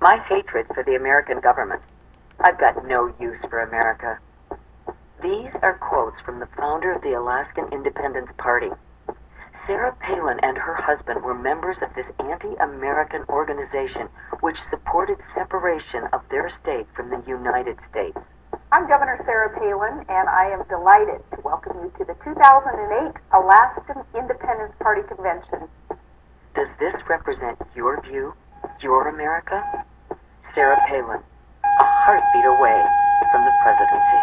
My hatred for the American government. I've got no use for America. These are quotes from the founder of the Alaskan Independence Party. Sarah Palin and her husband were members of this anti-American organization, which supported separation of their state from the United States. I'm Governor Sarah Palin, and I am delighted to welcome you to the 2008 Alaskan Independence Party Convention. Does this represent your view, your America? Sarah Palin, a heartbeat away from the presidency.